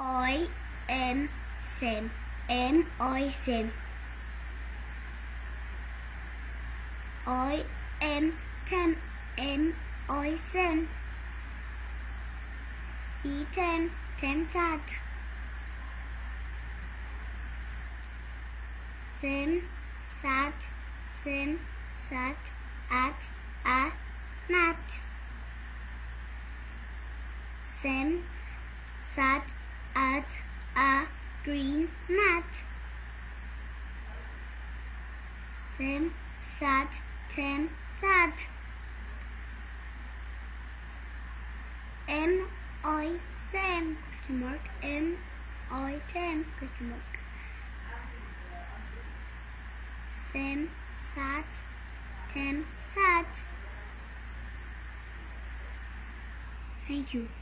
I am Sam. Am I Sam? I am Tam. Am I Sam? See Tam. Tam's hat. Sam sat at a mat. Sam sat at a green mat. Sam sat, Tam sat. Am I Sam? Question mark. Am I Tam? Question mark. Sam sat, Tam sat. Thank you.